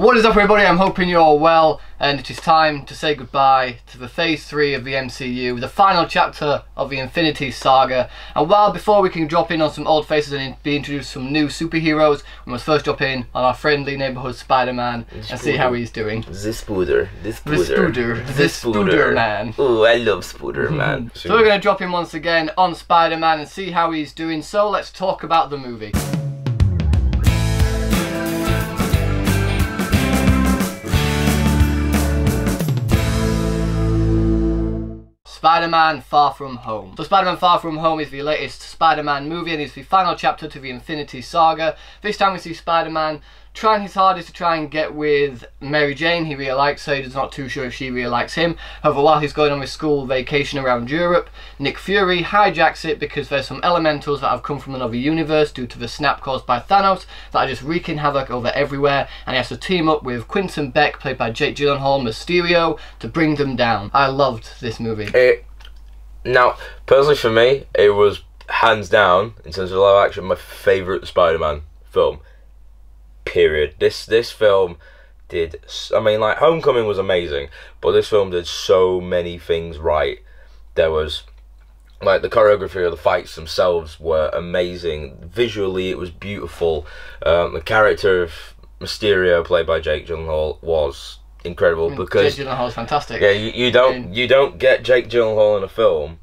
What is up, everybody? I'm hoping you're all well, and it is time to say goodbye to the phase 3 of the MCU, the final chapter of the Infinity Saga. And while before we can drop in on some old faces and be introduced to some new superheroes, we must first drop in on our friendly neighbourhood Spider-Man and see how he's doing. The Spooder Man. Oh, I love Spooder Man. So we're going to drop in once again on Spider-Man and see how he's doing, so let's talk about the movie. Spider-Man Far From Home. So Spider-Man Far From Home is the latest Spider-Man movie and is the final chapter to the Infinity Saga. This time we see Spider-Man trying his hardest to try and get with Mary Jane. He really likes her, he's not too sure if she really likes him. However, while he's going on his school vacation around Europe, Nick Fury hijacks it because there's some elementals that have come from another universe due to the snap caused by Thanos that are just wreaking havoc over everywhere, and he has to team up with Quentin Beck, played by Jake Gyllenhaal, Mysterio, to bring them down. I loved this movie. Now, personally for me, it was hands down, in terms of live action, my favourite Spider-Man film. Period. This film did, I mean, like, Homecoming was amazing, but this film did so many things right. There was, like, the choreography of the fights themselves were amazing. Visually, it was beautiful. The character of Mysterio, played by Jake Gyllenhaal, was incredible. I mean, because Jake Gyllenhaal is fantastic. Yeah, you don't get Jake Gyllenhaal in a film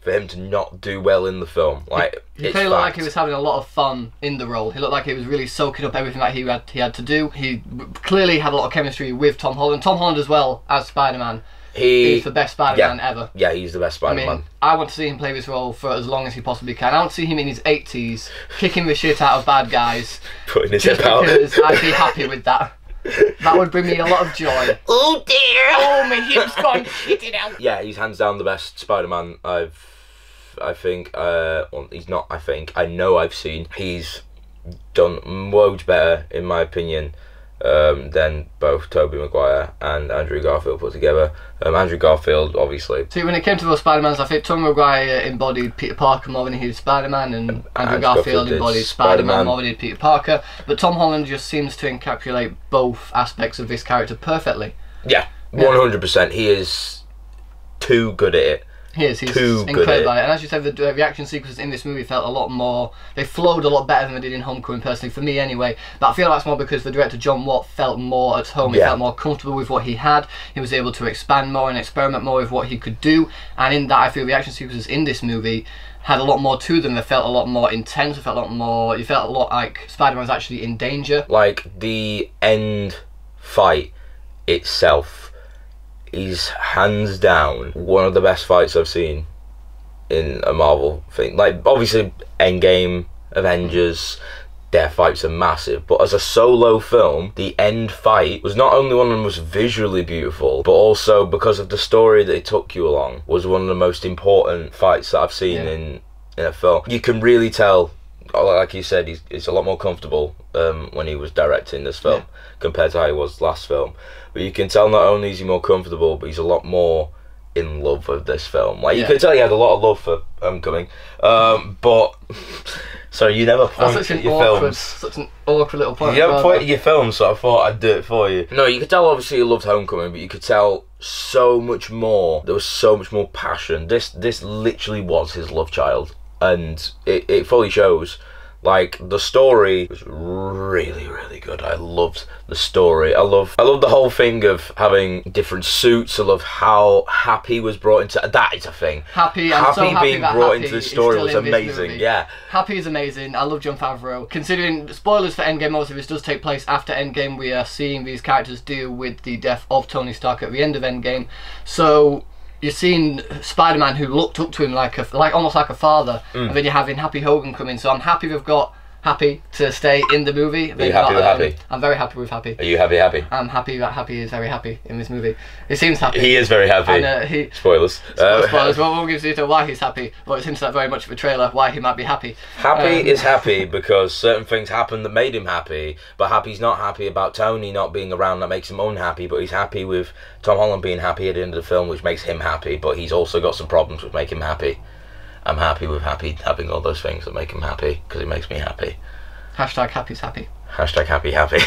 for him to not do well in the film. Like, he looked like he was having a lot of fun in the role. He looked like he was really soaking up everything that he had to do. He clearly had a lot of chemistry with Tom Holland. Tom Holland as well as Spider-Man. He's the best Spider-Man ever. Yeah, he's the best Spider-Man. I mean, I want to see him play this role for as long as he possibly can. I want to see him in his 80s, kicking the shit out of bad guys. Putting his hip out. I'd be happy with that. That would bring me a lot of joy. Oh dear! Oh, my hip's gone shitting out. Yeah, he's hands down the best Spider-Man I know I've seen. He's done loads better, in my opinion, than both Tobey Maguire and Andrew Garfield put together. Andrew Garfield, obviously. See, when it came to those Spider-Mans, I think Tobey Maguire embodied Peter Parker more than he did Spider-Man, and Andrew Garfield embodied Spider-Man more than he did Peter Parker. But Tom Holland just seems to encapsulate both aspects of this character perfectly. Yeah, 100%. Yeah. He is too good at it. He is, he's incredible at it. And as you said, the reaction sequences in this movie felt a lot more, they flowed a lot better than they did in Homecoming, personally, for me anyway. But I feel that's more because the director, Jon Watts, felt more at home. He felt more comfortable with what he had. He was able to expand more and experiment more with what he could do. And in that, I feel the action sequences in this movie had a lot more to them. They felt a lot more intense. They felt a lot more, you felt a lot like Spider-Man's actually in danger. Like, the end fight itself is hands down one of the best fights I've seen in a Marvel thing. Like, obviously, Endgame, Avengers, their fights are massive, but as a solo film, the end fight was not only one of the most visually beautiful, but also, because of the story that it took you along, was one of the most important fights that I've seen in a film. You can really tell, like you said, he's a lot more comfortable when he was directing this film compared to how he was last film. But you can tell not only is he more comfortable, but he's a lot more in love with this film. Like, you can tell he had a lot of love for Homecoming, but so you never point at your films. Such an awkward little point. You never point at your films, so I thought I'd do it for you. No, you could tell obviously he loved Homecoming, but you could tell so much more. There was so much more passion. This literally was his love child. And it fully shows. Like, the story was really, really good. I loved the story. I love the whole thing of having different suits. I love how Happy was brought into that is a thing. Happy being brought into the story was amazing. Yeah, Happy is amazing. I love Jon Favreau. Considering spoilers for Endgame, obviously this does take place after Endgame. We are seeing these characters deal with the death of Tony Stark at the end of Endgame. So you've seen Spider-Man, who looked up to him almost like a father, and then you're having Happy Hogan come in. So I'm happy they've got Happy to stay in the movie. Are you happy with Happy? I'm very happy with Happy. Are you happy? I'm happy that Happy is very happy in this movie. He seems happy. He is very happy. And, spoilers. Spoilers. Well, we'll give you to why he's happy, but it seems that very much of a trailer why he might be happy. Happy is happy because certain things happened that made him happy, but Happy's not happy about Tony not being around, that makes him unhappy, but he's happy with Tom Holland being happy at the end of the film, which makes him happy, but he's also got some problems which make him happy. I'm happy with Happy having all those things that make him happy, because it makes me happy. #Happy's happy. Hashtag happy, happy.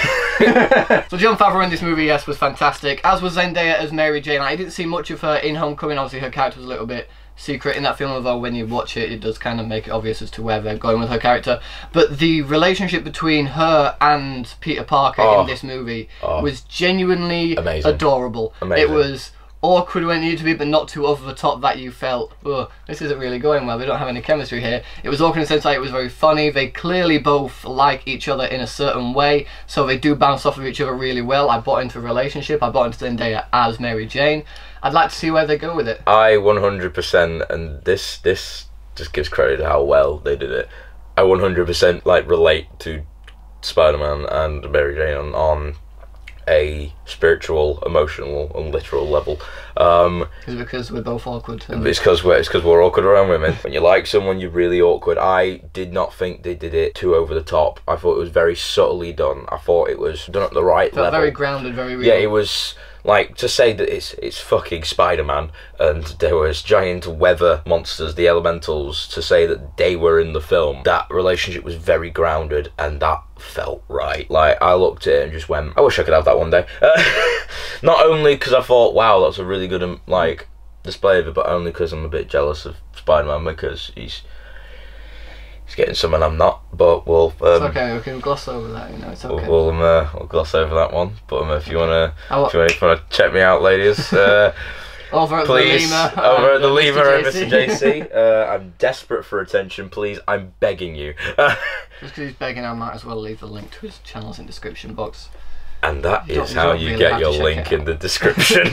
So Jon Favreau in this movie, yes, was fantastic. As was Zendaya as Mary Jane. I didn't see much of her in Homecoming. Obviously, her character was a little bit secret in that film, although when you watch it, it does kind of make it obvious as to where they're going with her character. But the relationship between her and Peter Parker in this movie was genuinely adorable. Amazing. It was awkward when it needed to be, but not too over the top that you felt, oh, this isn't really going well, we don't have any chemistry here. It was awkward in the sense that it was very funny. They clearly both like each other in a certain way, so they do bounce off of each other really well. I bought into the relationship, I bought into Zendaya as Mary Jane. I'd like to see where they go with it. I 100%, and this just gives credit to how well they did it. I 100% like relate to Spider-Man and Mary Jane on a spiritual, emotional and literal level. It's because we're both awkward. It's because we're awkward around women. When you like someone, you're really awkward. I did not think they did it too over the top. I thought it was very subtly done. I thought it was done at the right level. Very grounded, very real. Yeah, it was like, to say that it's fucking Spider-Man and there was giant weather monsters, the elementals, to say that they were in the film, that relationship was very grounded and that felt right. Like, I looked at it and just went, I wish I could have that one day. Not only because I thought, wow, that's a really good like display of it, but only because I'm a bit jealous of Spider-Man, because he's getting someone I'm not, but we'll... it's okay, we can gloss over that, you know, it's okay. We'll gloss over that one, but if you want to check me out, ladies, over at please, the LIMA. Over at the LIMA and Mr J.C. I'm desperate for attention, please, I'm begging you. Just because he's begging, I might as well leave the link to his channels in the description box. And that is how you get your link in the description.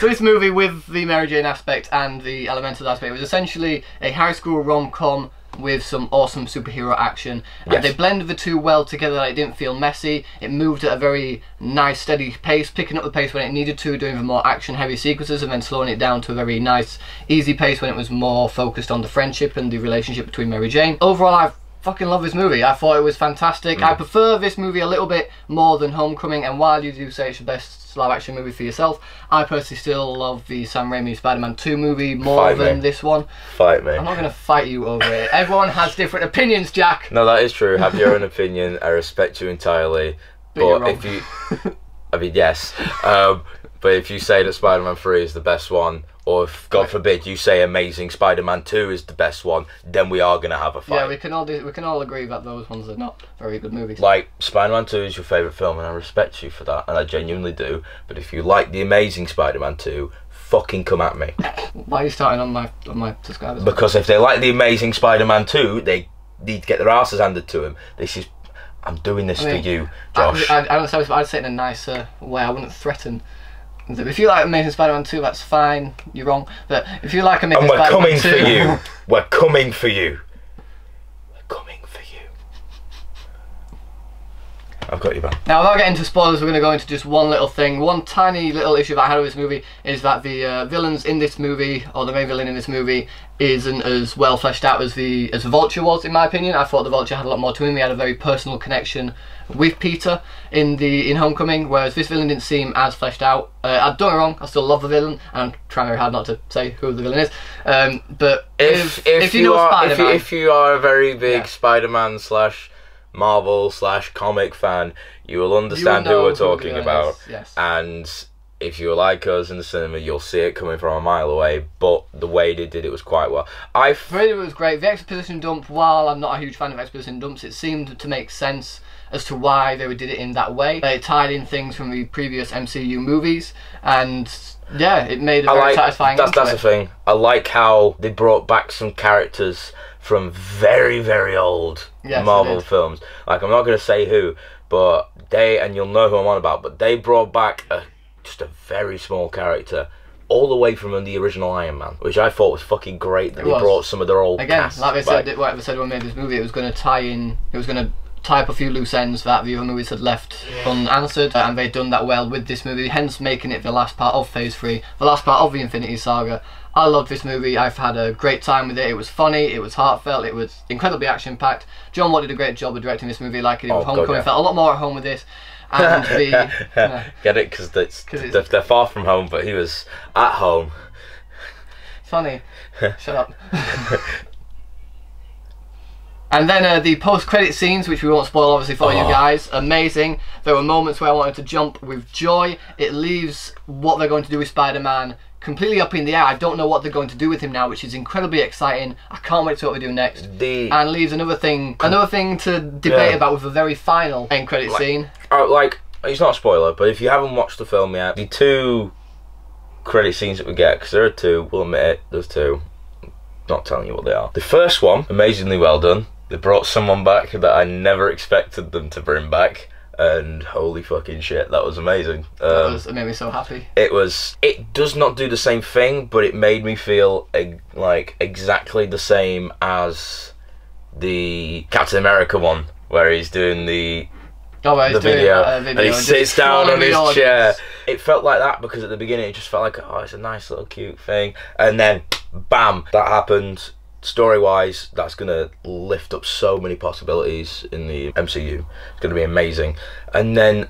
So this movie, with the Mary Jane aspect and the Elementals aspect, it was essentially a high school rom-com with some awesome superhero action, and yes, they blended the two well together. It didn't feel messy. It moved at a very nice steady pace, picking up the pace when it needed to, doing the more action heavy sequences, and then slowing it down to a very nice easy pace when it was more focused on the friendship and the relationship between Mary Jane. Overall, I fucking love this movie. I thought it was fantastic. I prefer this movie a little bit more than Homecoming, and while you do say it's the best live action movie for yourself, I personally still love the Sam Raimi Spider-Man 2 movie more than this one. Fight me. I'm not going to fight you over it. Everyone has different opinions, Jack. No, that is true. Have your own opinion. I respect you entirely. But if you... I mean, yes. But if you say that Spider-Man 3 is the best one, or if, God forbid, you say Amazing Spider-Man 2 is the best one, then we are going to have a fight. Yeah, we can all agree that those ones are not very good movies. Like, Spider-Man 2 is your favourite film, and I respect you for that, and I genuinely do, but if you like The Amazing Spider-Man 2, fucking come at me. Why are you starting on my subscribers? Because if they like The Amazing Spider-Man 2, they need to get their asses handed to them. This is... I'm doing this to you, Josh. I'd say it in a nicer way. I wouldn't threaten... If you like Amazing Spider-Man 2, that's fine. You're wrong. But if you like Amazing Spider-Man 2... And we're coming for you. We're coming for you. We're coming for you. I've got you back. Now, without getting into spoilers, we're going to go into just one little thing. One tiny little issue that I had with this movie is that the villains in this movie, or the main villain in this movie, isn't as well fleshed out as the Vulture was, in my opinion. I thought the Vulture had a lot more to him. He had a very personal connection with Peter in Homecoming, whereas this villain didn't seem as fleshed out. Don't get me wrong, I still love the villain, and I'm trying very hard not to say who the villain is. But if you know Spider-Man, if you are a very big Spider-Man / Marvel / comic fan, you will understand who we're talking about. Yes. And if you were like us in the cinema, you'll see it coming from a mile away, but the way they did it was quite well. I thought it was great. The exposition dump, while I'm not a huge fan of exposition dumps, it seemed to make sense as to why they did it in that way. They tied in things from the previous MCU movies, and yeah, it made a very satisfying... That's the thing. I like how they brought back some characters from very, very old Marvel films. Like, I'm not going to say who, but they, and you'll know who I'm on about, but they brought back just a very small character all the way from the original Iron Man, which I thought was fucking great that they brought some of their old cast. Again, like I said, what I said when I made this movie, it was going to tie in, it was going to tie up a few loose ends that the other movies had left unanswered, and they've done that well with this movie, hence making it the last part of Phase 3, the last part of the Infinity Saga. I loved this movie. I've had a great time with it. It was funny, it was heartfelt, it was incredibly action-packed. Jon Watts did a great job of directing this movie, like he did with Homecoming. God, yeah. Felt a lot more at home with this. And the, get it, because they're far from home, but he was at home. Funny. Shut up. And then the post-credit scenes, which we won't spoil obviously for you guys, amazing. There were moments where I wanted to jump with joy. It leaves what they're going to do with Spider-Man completely up in the air. I don't know what they're going to do with him now, which is incredibly exciting. I can't wait to see what they do next. And leaves another thing to debate about with the very final end credit scene. It's not a spoiler, but if you haven't watched the film yet, the two credit scenes that we get, because there are two, we'll admit it, there's two. I'm not telling you what they are. The first one, amazingly well done. They brought someone back that I never expected them to bring back, and holy fucking shit, that was amazing. It made me so happy. It does not do the same thing, but it made me feel like exactly the same as the Captain America one, where he's doing the video and he sits down on his chair. It felt like that, because at the beginning it just felt like, oh, it's a nice little cute thing, and then bam, that happened. Story-wise, that's going to lift up so many possibilities in the MCU. It's going to be amazing. And then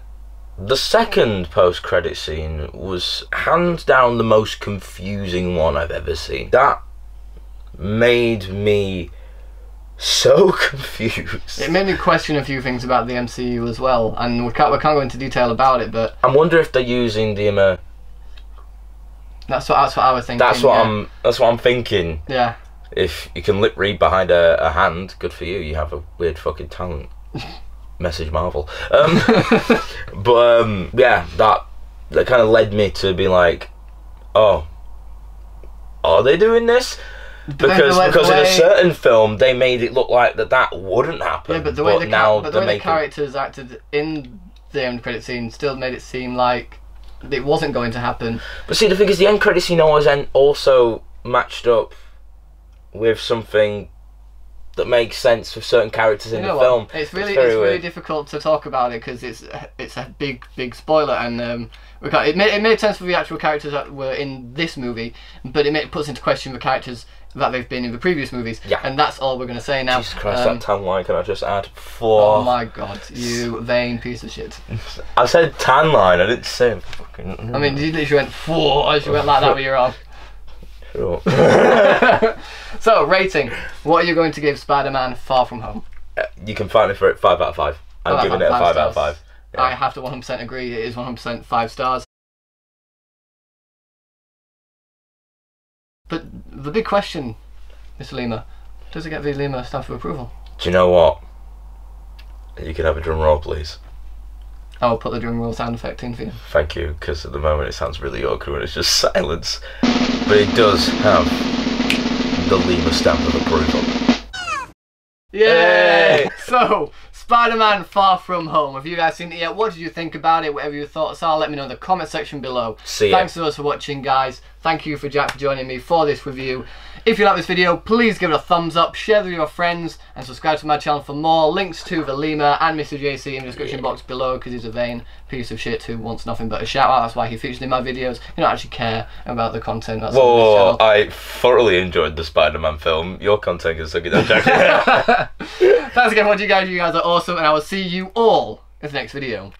the second post-credit scene was hands down the most confusing one I've ever seen. That made me so confused. It made me question a few things about the MCU as well, and we can't go into detail about it, but... I wonder if they're using the... That's what I was thinking. That's what I'm thinking. Yeah. If you can lip read behind a hand, good for you. You have a weird fucking talent. Message Marvel. Yeah, that kind of led me to be like, oh, are they doing this? Because in a certain film they made it look like that wouldn't happen. Yeah, but the way the characters acted in the end credit scene still made it seem like it wasn't going to happen. But see, the thing is, the end credit scene always also matched up with something that makes sense for certain characters in the film. It's really difficult to talk about it, because it's a big spoiler, and it made sense for the actual characters that were in this movie, but it puts into question the characters that they've been in the previous movies. Yeah. And that's all we're going to say now. Jesus Christ, that tan line, can I just add? Oh my god, you vain piece of shit. I said tan line, I didn't say fucking... I mean, you literally went four as you went like that with your arm. So, rating. What are you going to give Spider-Man Far From Home? You can find me for it. 5 out of 5. I'm giving it a 5 out of 5. Yeah. I have to 100% agree. It is 100% 5 stars. But the big question, Mr. Lima, does it get the Lima stamp of approval? Do you know what? You can have a drum roll, please. I will put the drum roll sound effect in for you. Thank you, because at the moment it sounds really awkward and it's just silence. But it does have the LIMA stamp of approval. Yay! So, Spider-Man Far From Home. Have you guys seen it yet? What did you think about it? Whatever your thoughts are, let me know in the comment section below. Thanks to us for watching, guys. Thank you, Jack, for joining me for this review. If you like this video, please give it a thumbs up, share with your friends, and subscribe to my channel for more. Links to the LIMA and Mr. J.C. in the description box below, because he's a vain piece of shit who wants nothing but a shout out. That's why he features in my videos. You don't actually care about the content that's on this channel. I thoroughly enjoyed the Spider-Man film. Your content is so good, Jack. Thanks again for watching, guys. You guys are awesome, and I will see you all in the next video.